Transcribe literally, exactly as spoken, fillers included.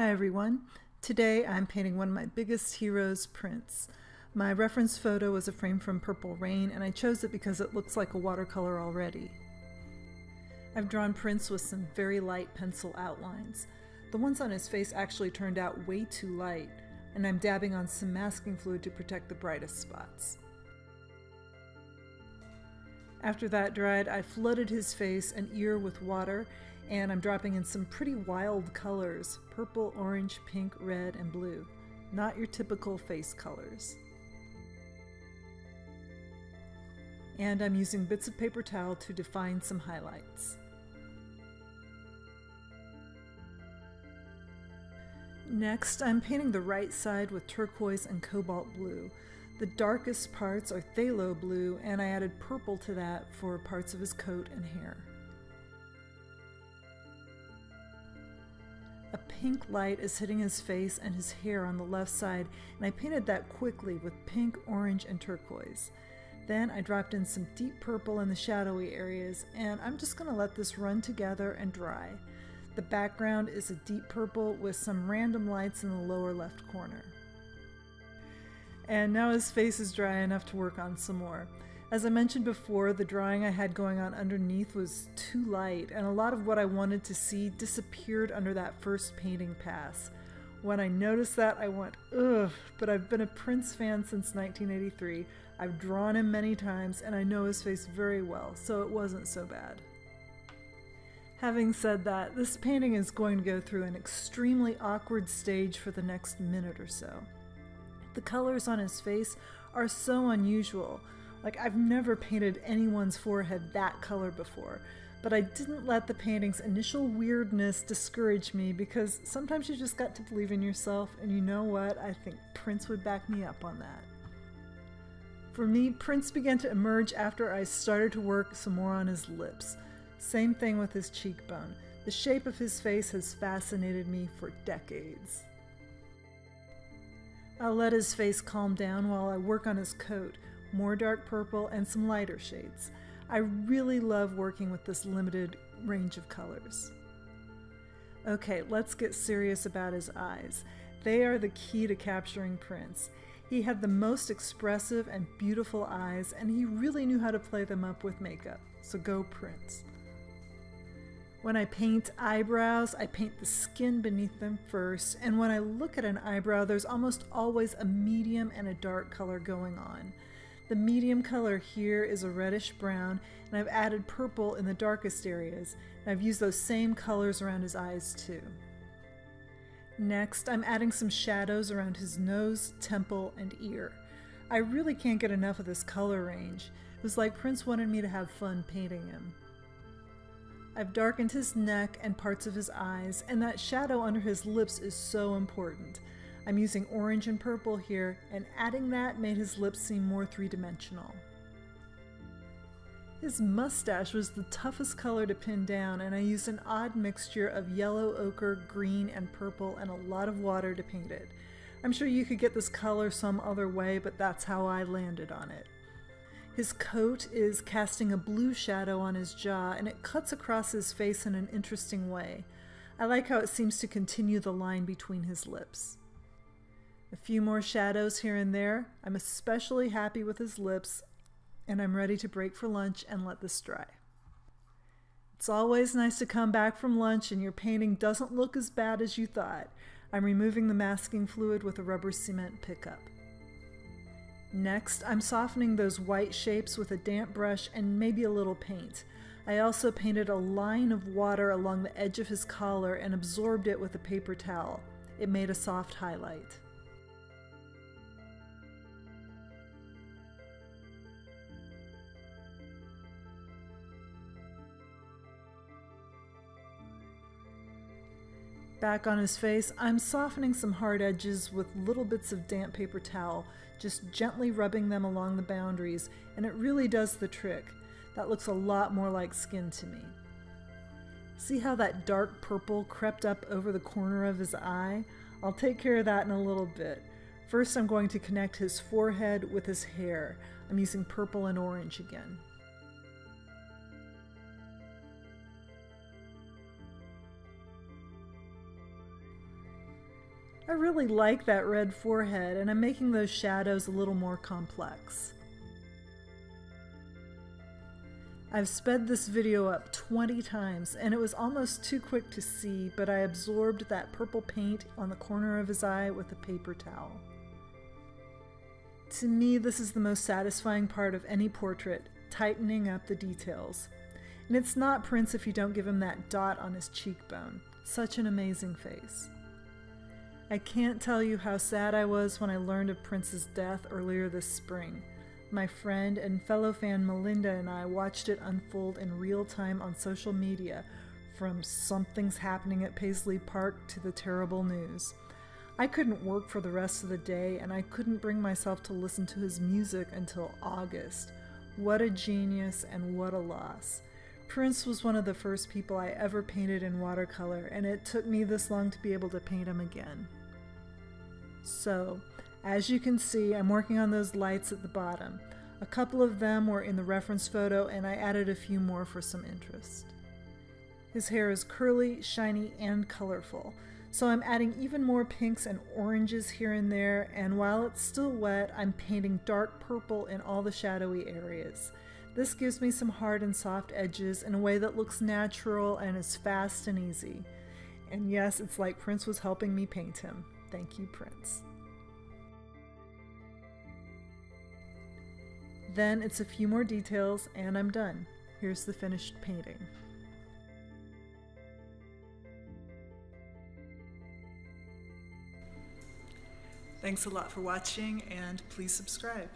Hi everyone. Today I'm painting one of my biggest heroes, Prince. My reference photo was a frame from Purple Rain, and I chose it because it looks like a watercolor already. I've drawn Prince with some very light pencil outlines. The ones on his face actually turned out way too light, and I'm dabbing on some masking fluid to protect the brightest spots. After that dried, I flooded his face and ear with water, and I'm dropping in some pretty wild colors: purple, orange, pink, red, and blue. Not your typical face colors. And I'm using bits of paper towel to define some highlights. Next, I'm painting the right side with turquoise and cobalt blue. The darkest parts are phthalo blue, and I added purple to that for parts of his coat and hair. A pink light is hitting his face and his hair on the left side, and I painted that quickly with pink, orange, and turquoise. Then I dropped in some deep purple in the shadowy areas, and I'm just going to let this run together and dry. The background is a deep purple with some random lights in the lower left corner. And now his face is dry enough to work on some more. As I mentioned before, the drawing I had going on underneath was too light, and a lot of what I wanted to see disappeared under that first painting pass. When I noticed that, I went, ugh, but I've been a Prince fan since nineteen eighty-three. I've drawn him many times, and I know his face very well, so it wasn't so bad. Having said that, this painting is going to go through an extremely awkward stage for the next minute or so. The colors on his face are so unusual. Like, I've never painted anyone's forehead that color before, but I didn't let the painting's initial weirdness discourage me, because sometimes you just got to believe in yourself, and you know what? I think Prince would back me up on that. For me, Prince began to emerge after I started to work some more on his lips. Same thing with his cheekbone. The shape of his face has fascinated me for decades. I'll let his face calm down while I work on his coat, more dark purple and some lighter shades. I really love working with this limited range of colors. Okay, let's get serious about his eyes. They are the key to capturing Prince. He had the most expressive and beautiful eyes, and he really knew how to play them up with makeup. So go Prince. When I paint eyebrows, I paint the skin beneath them first, and when I look at an eyebrow, there's almost always a medium and a dark color going on. The medium color here is a reddish brown, and I've added purple in the darkest areas, and I've used those same colors around his eyes too. Next, I'm adding some shadows around his nose, temple, and ear. I really can't get enough of this color range. It was like Prince wanted me to have fun painting him. I've darkened his neck and parts of his eyes, and that shadow under his lips is so important. I'm using orange and purple here, and adding that made his lips seem more three-dimensional. His mustache was the toughest color to pin down, and I used an odd mixture of yellow, ochre, green, and purple, and a lot of water to paint it. I'm sure you could get this color some other way, but that's how I landed on it. His coat is casting a blue shadow on his jaw, and it cuts across his face in an interesting way. I like how it seems to continue the line between his lips. A few more shadows here and there. I'm especially happy with his lips, and I'm ready to break for lunch and let this dry. It's always nice to come back from lunch and your painting doesn't look as bad as you thought. I'm removing the masking fluid with a rubber cement pickup. Next, I'm softening those white shapes with a damp brush and maybe a little paint. I also painted a line of water along the edge of his collar and absorbed it with a paper towel. It made a soft highlight. Back on his face, I'm softening some hard edges with little bits of damp paper towel, just gently rubbing them along the boundaries, and it really does the trick. That looks a lot more like skin to me. See how that dark purple crept up over the corner of his eye? I'll take care of that in a little bit. First, I'm going to connect his forehead with his hair. I'm using purple and orange again. I really like that red forehead, and I'm making those shadows a little more complex. I've sped this video up twenty times, and it was almost too quick to see, but I absorbed that purple paint on the corner of his eye with a paper towel. To me, this is the most satisfying part of any portrait, tightening up the details. And it's not Prince if you don't give him that dot on his cheekbone. Such an amazing face. I can't tell you how sad I was when I learned of Prince's death earlier this spring. My friend and fellow fan Melinda and I watched it unfold in real time on social media, from something's happening at Paisley Park to the terrible news. I couldn't work for the rest of the day, and I couldn't bring myself to listen to his music until August. What a genius and what a loss. Prince was one of the first people I ever painted in watercolor, and it took me this long to be able to paint him again. So, as you can see, I'm working on those lights at the bottom. A couple of them were in the reference photo, and I added a few more for some interest. His hair is curly, shiny, and colorful, so I'm adding even more pinks and oranges here and there, and while it's still wet, I'm painting dark purple in all the shadowy areas. This gives me some hard and soft edges in a way that looks natural and is fast and easy. And yes, it's like Prince was helping me paint him. Thank you, Prince. Then it's a few more details and I'm done. Here's the finished painting. Thanks a lot for watching, and please subscribe.